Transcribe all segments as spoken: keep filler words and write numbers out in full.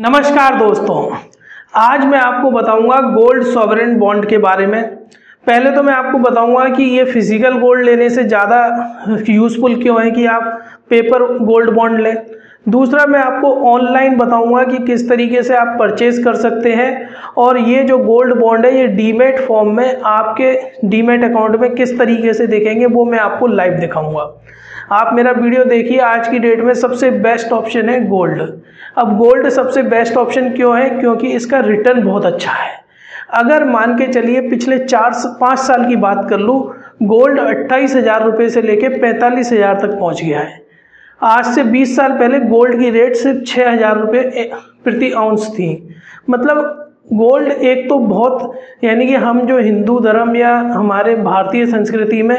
नमस्कार दोस्तों, आज मैं आपको बताऊंगा गोल्ड सॉवरेन बॉन्ड के बारे में। पहले तो मैं आपको बताऊंगा कि ये फिजिकल गोल्ड लेने से ज़्यादा यूज़फुल क्यों है कि आप पेपर गोल्ड बॉन्ड लें। दूसरा, मैं आपको ऑनलाइन बताऊंगा कि किस तरीके से आप परचेज़ कर सकते हैं, और ये जो गोल्ड बॉन्ड है ये डीमेट फॉर्म में आपके डीमेट अकाउंट में किस तरीके से देखेंगे वो मैं आपको लाइव दिखाऊँगा। आप मेरा वीडियो देखिए। आज की डेट में सबसे बेस्ट ऑप्शन है गोल्ड। अब गोल्ड सबसे बेस्ट ऑप्शन क्यों है? क्योंकि इसका रिटर्न बहुत अच्छा है। अगर मान के चलिए पिछले चार पाँच साल की बात कर लूँ, गोल्ड अट्ठाईस हज़ार रुपये से लेकर पैंतालीस हज़ार तक पहुँच गया है। आज से बीस साल पहले गोल्ड की रेट सिर्फ छः हज़ार रुपये प्रति औंस थी। मतलब गोल्ड एक तो बहुत, यानी कि हम जो हिंदू धर्म या हमारे भारतीय संस्कृति में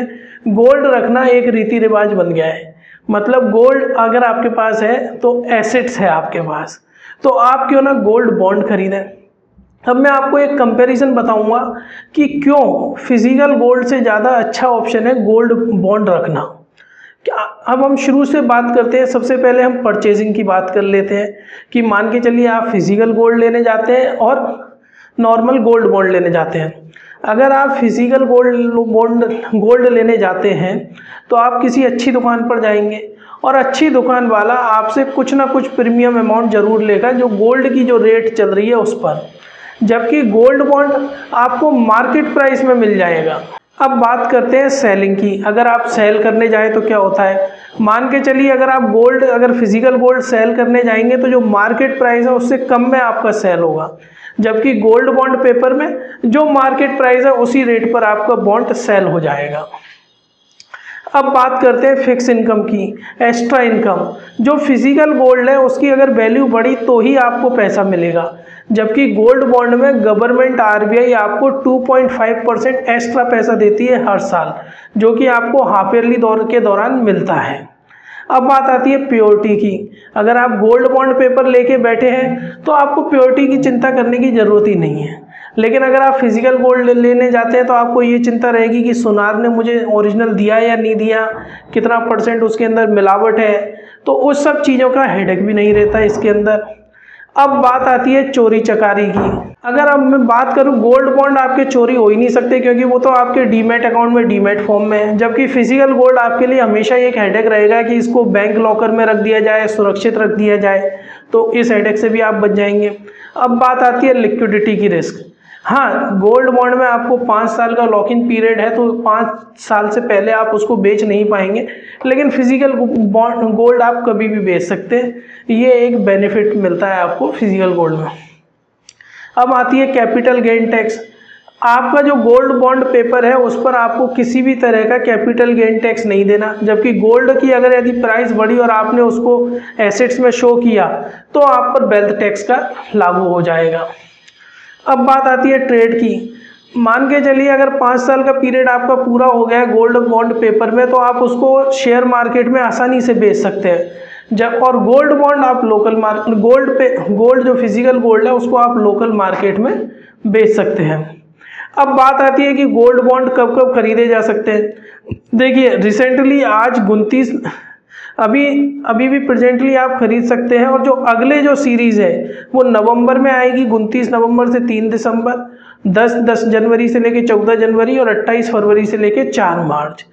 गोल्ड रखना एक रीति रिवाज बन गया है। मतलब गोल्ड अगर आपके पास है तो एसेट्स है आपके पास, तो आप क्यों ना गोल्ड बॉन्ड खरीदें। अब मैं आपको एक कंपैरिजन बताऊंगा कि क्यों फिजिकल गोल्ड से ज़्यादा अच्छा ऑप्शन है गोल्ड बॉन्ड रखना। अब हम शुरू से बात करते हैं। सबसे पहले हम परचेजिंग की बात कर लेते हैं कि मान के चलिए आप फिजिकल गोल्ड लेने जाते हैं और नॉर्मल गोल्ड बॉन्ड लेने जाते हैं। अगर आप फिजिकल गोल्ड बॉन्ड गोल्ड लेने जाते हैं तो आप किसी अच्छी दुकान पर जाएंगे और अच्छी दुकान वाला आपसे कुछ ना कुछ प्रीमियम अमाउंट ज़रूर लेगा जो गोल्ड की जो रेट चल रही है उस पर, जबकि गोल्ड बॉन्ड आपको मार्केट प्राइस में मिल जाएगा। अब बात करते हैं सेलिंग की। अगर आप सेल करने जाएँ तो क्या होता है, मान के चलिए अगर आप गोल्ड अगर फिजिकल गोल्ड सेल करने जाएंगे तो जो मार्केट प्राइस है उससे कम में आपका सेल होगा, जबकि गोल्ड बॉन्ड पेपर में जो मार्केट प्राइस है उसी रेट पर आपका बॉन्ड सेल हो जाएगा। अब बात करते हैं फिक्स इनकम की, एक्स्ट्रा इनकम। जो फिजिकल गोल्ड है उसकी अगर वैल्यू बढ़ी तो ही आपको पैसा मिलेगा, जबकि गोल्ड बॉन्ड में गवर्नमेंट आरबीआई आपको दो पॉइंट पाँच परसेंट एक्स्ट्रा पैसा देती है हर साल, जो कि आपको हाफ ईयरली दौर के दौरान मिलता है। अब बात आती है प्योरिटी की। अगर आप गोल्ड बॉन्ड पेपर लेके बैठे हैं तो आपको प्योरिटी की चिंता करने की ज़रूरत ही नहीं है, लेकिन अगर आप फिजिकल गोल्ड लेने जाते हैं तो आपको ये चिंता रहेगी कि सुनार ने मुझे ओरिजिनल दिया या नहीं दिया, कितना परसेंट उसके अंदर मिलावट है, तो उस सब चीज़ों का हेडेक भी नहीं रहता इसके अंदर। अब बात आती है चोरी चकारी की। अगर अब मैं बात करूं गोल्ड बॉन्ड आपके चोरी हो ही नहीं सकते, क्योंकि वो तो आपके डीमेट अकाउंट में डीमेट फॉर्म में है, जबकि फिजिकल गोल्ड आपके लिए हमेशा एक हेडेक रहेगा कि इसको बैंक लॉकर में रख दिया जाए, सुरक्षित रख दिया जाए, तो इस हेडेक से भी आप बच जाएंगे। अब बात आती है लिक्विडिटी की रिस्क। हाँ, गोल्ड बॉन्ड में आपको पाँच साल का लॉक इन पीरियड है, तो पाँच साल से पहले आप उसको बेच नहीं पाएंगे, लेकिन फिजिकल बॉन्ड गोल्ड आप कभी भी बेच सकते हैं। ये एक बेनिफिट मिलता है आपको फिजिकल गोल्ड में। अब आती है कैपिटल गेन टैक्स। आपका जो गोल्ड बॉन्ड पेपर है उस पर आपको किसी भी तरह का कैपिटल गेन टैक्स नहीं देना, जबकि गोल्ड की अगर यदि प्राइस बढ़ी और आपने उसको एसेट्स में शो किया तो आप पर वेल्थ टैक्स का लागू हो जाएगा। अब बात आती है ट्रेड की। मान के चलिए अगर पाँच साल का पीरियड आपका पूरा हो गया है गोल्ड बॉन्ड पेपर में, तो आप उसको शेयर मार्केट में आसानी से बेच सकते हैं, जब और गोल्ड बॉन्ड आप लोकल मार्केट गोल्ड पे गोल्ड जो फिजिकल गोल्ड है उसको आप लोकल मार्केट में बेच सकते हैं। अब बात आती है कि गोल्ड बॉन्ड कब कब खरीदे जा सकते हैं। देखिए, रिसेंटली आज उनतीस अभी अभी भी प्रेजेंटली आप खरीद सकते हैं, और जो अगले जो सीरीज़ है वो नवंबर में आएगी, उनतीस नवंबर से तीन दिसंबर, दस दस जनवरी से लेके चौदह जनवरी, और अट्ठाईस फरवरी से लेके चार मार्च।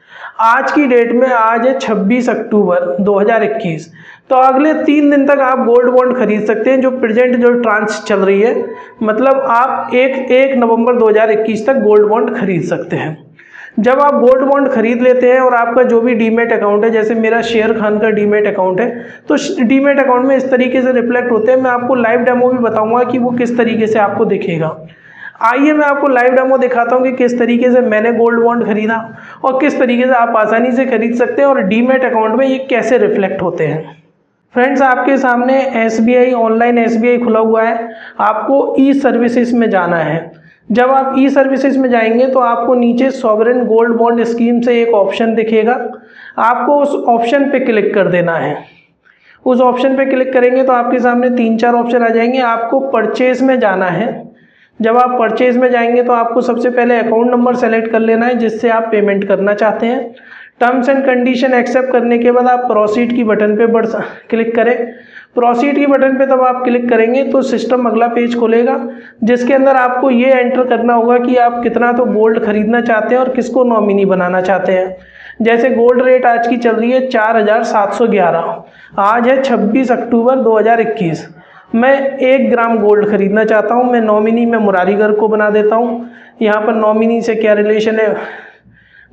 आज की डेट में आज है छब्बीस अक्टूबर दो हज़ार इक्कीस, तो अगले तीन दिन तक आप गोल्ड बॉन्ड खरीद सकते हैं जो प्रेजेंट जो ट्रांस चल रही है। मतलब आप एक एक नवंबर दो हज़ार इक्कीस तक गोल्ड बॉन्ड खरीद सकते हैं। जब आप गोल्ड बॉन्ड खरीद लेते हैं और आपका जो भी डीमेट अकाउंट है, जैसे मेरा शेरखान का डीमेट अकाउंट है, तो डीमेट अकाउंट में इस तरीके से रिफ्लेक्ट होते हैं। मैं आपको लाइव डेमो भी बताऊंगा कि वो किस तरीके से आपको दिखेगा। आइए मैं आपको लाइव डेमो दिखाता हूं कि किस तरीके से मैंने गोल्ड बॉन्ड खरीदा और किस तरीके से आप आसानी से खरीद सकते हैं और डीमेट अकाउंट में ये कैसे रिफ्लेक्ट होते हैं। फ्रेंड्स, आपके सामने S B I online S B I खुला हुआ है। आपको ई सर्विसेज में जाना है। जब आप ई सर्विसेज में जाएंगे तो आपको नीचे सॉवरेन गोल्ड बॉन्ड स्कीम से एक ऑप्शन दिखेगा। आपको उस ऑप्शन पे क्लिक कर देना है। उस ऑप्शन पे क्लिक करेंगे तो आपके सामने तीन चार ऑप्शन आ जाएंगे। आपको परचेज में जाना है। जब आप परचेज में जाएंगे तो आपको सबसे पहले अकाउंट नंबर सेलेक्ट कर लेना है जिससे आप पेमेंट करना चाहते हैं। टर्म्स एंड कंडीशन एक्सेप्ट करने के बाद आप प्रोसीड की बटन पर क्लिक करें। प्रोसीड की बटन पे तब आप क्लिक करेंगे तो सिस्टम अगला पेज खोलेगा, जिसके अंदर आपको ये एंटर करना होगा कि आप कितना तो गोल्ड खरीदना चाहते हैं और किसको नॉमिनी बनाना चाहते हैं। जैसे गोल्ड रेट आज की चल रही है चार हज़ार सात सौ ग्यारह, आज है छब्बीस अक्टूबर दो हज़ार इक्कीस। मैं एक ग्राम गोल्ड खरीदना चाहता हूं, मैं नॉमिनी में मुरारी गर्ग को बना देता हूं। यहां पर नॉमिनी से क्या रिलेशन है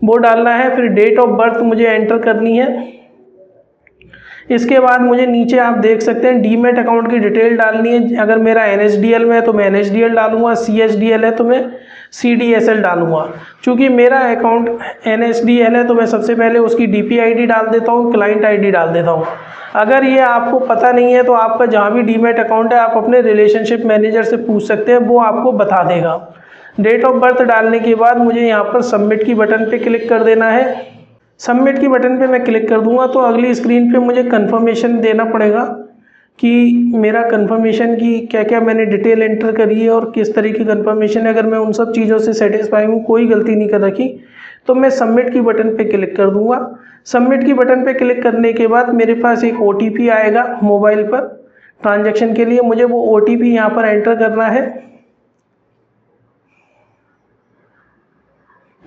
वो डालना है, फिर डेट ऑफ बर्थ मुझे एंटर करनी है। इसके बाद मुझे नीचे आप देख सकते हैं डीमेट अकाउंट की डिटेल डालनी है। अगर मेरा एनएसडीएल में है तो मैं एनएसडीएल डालूंगा, सीएसडीएल है तो मैं सीडीएसएल डालूंगा। चूँकि मेरा अकाउंट एनएसडीएल है तो मैं सबसे पहले उसकी डीपीआईडी डाल देता हूँ, क्लाइंट आईडी डाल देता हूँ। अगर ये आपको पता नहीं है तो आपका जहाँ भी डीमेट अकाउंट है आप अपने रिलेशनशिप मैनेजर से पूछ सकते हैं, वो आपको बता देगा। डेट ऑफ बर्थ डालने के बाद मुझे यहाँ पर सबमिट की बटन पर क्लिक कर देना है। सबमिट की बटन पे मैं क्लिक कर दूंगा तो अगली स्क्रीन पे मुझे कंफर्मेशन देना पड़ेगा कि मेरा कंफर्मेशन की क्या क्या मैंने डिटेल एंटर करी है और किस तरह की कंफर्मेशन है। अगर मैं उन सब चीज़ों से सेटिस्फाई हूँ, कोई गलती नहीं कर रखी, तो मैं सबमिट की बटन पे क्लिक कर दूंगा। सबमिट की बटन पे क्लिक करने के बाद मेरे पास एक ओ टी पी आएगा मोबाइल पर ट्रांजेक्शन के लिए। मुझे वो ओ टी पी यहाँ पर एंटर करना है।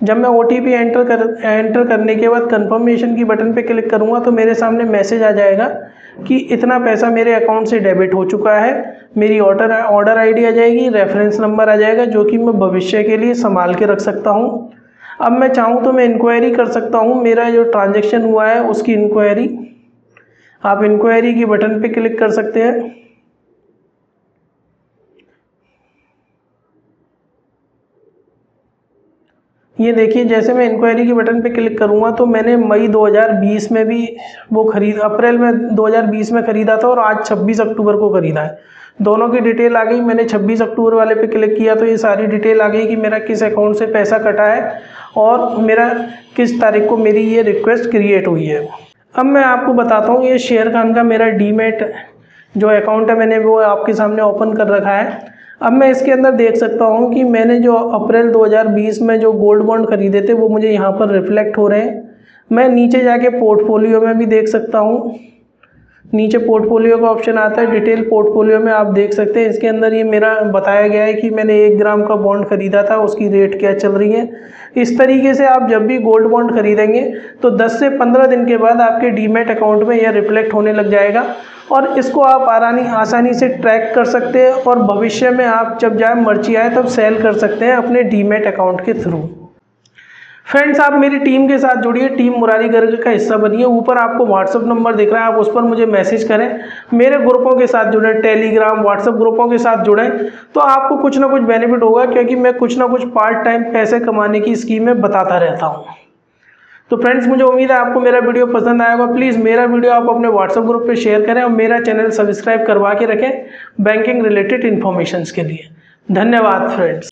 जब मैं ओ टी पी एंटर कर एंटर करने के बाद कंफर्मेशन की बटन पे क्लिक करूँगा तो मेरे सामने मैसेज आ जाएगा कि इतना पैसा मेरे अकाउंट से डेबिट हो चुका है। मेरी ऑर्डर ऑर्डर आईडी आ जाएगी, रेफरेंस नंबर आ जाएगा, जो कि मैं भविष्य के लिए संभाल के रख सकता हूँ। अब मैं चाहूँ तो मैं इंक्वायरी कर सकता हूँ, मेरा जो ट्रांजेक्शन हुआ है उसकी इंक्वायरी। आप इंक्वायरी की बटन पर क्लिक कर सकते हैं। ये देखिए, जैसे मैं इंक्वायरी के बटन पे क्लिक करूँगा तो मैंने मई दो हज़ार बीस में भी वो खरीद अप्रैल में दो हज़ार बीस में ख़रीदा था और आज छब्बीस अक्टूबर को ख़रीदा है। दोनों की डिटेल आ गई। मैंने छब्बीस अक्टूबर वाले पे क्लिक किया तो ये सारी डिटेल आ गई कि मेरा किस अकाउंट से पैसा कटा है और मेरा किस तारीख को मेरी ये रिक्वेस्ट क्रिएट हुई है। अब मैं आपको बताता हूँ, ये शेरखान का मेरा डीमेट जो अकाउंट है मैंने वो आपके सामने ओपन कर रखा है। अब मैं इसके अंदर देख सकता हूँ कि मैंने जो अप्रैल दो हज़ार बीस में जो गोल्ड बॉन्ड खरीदे थे वो मुझे यहाँ पर रिफ्लेक्ट हो रहे हैं। मैं नीचे जाके पोर्टफोलियो में भी देख सकता हूँ। नीचे पोर्टफोलियो का ऑप्शन आता है, डिटेल पोर्टफोलियो में आप देख सकते हैं। इसके अंदर ये मेरा बताया गया है कि मैंने एक ग्राम का बॉन्ड ख़रीदा था, उसकी रेट क्या चल रही है। इस तरीके से आप जब भी गोल्ड बॉन्ड खरीदेंगे तो दस से पंद्रह दिन के बाद आपके डीमेट अकाउंट में यह रिफ्लेक्ट होने लग जाएगा और इसको आप आसानी आसानी से ट्रैक कर सकते हैं और भविष्य में आप जब जाए मर्जी आए तब सेल कर सकते हैं अपने डीमेट अकाउंट के थ्रू। फ्रेंड्स, आप मेरी टीम के साथ जुड़िए, टीम मुरारी गर्ग का हिस्सा बनिए। ऊपर आपको व्हाट्सअप नंबर दिख रहा है, आप उस पर मुझे मैसेज करें, मेरे ग्रुपों के साथ जुड़ें, टेलीग्राम व्हाट्सअप ग्रुपों के साथ जुड़ें तो आपको कुछ ना कुछ बेनिफिट होगा, क्योंकि मैं कुछ ना कुछ पार्ट टाइम पैसे कमाने की स्कीमें बताता रहता हूँ। तो फ्रेंड्स, मुझे उम्मीद है आपको मेरा वीडियो पसंद आएगा। प्लीज़ मेरा वीडियो आप अपने व्हाट्सअप ग्रुप पर शेयर करें और मेरा चैनल सब्सक्राइब करवा के रखें बैंकिंग रिलेटेड इन्फॉर्मेशन के लिए। धन्यवाद फ्रेंड्स।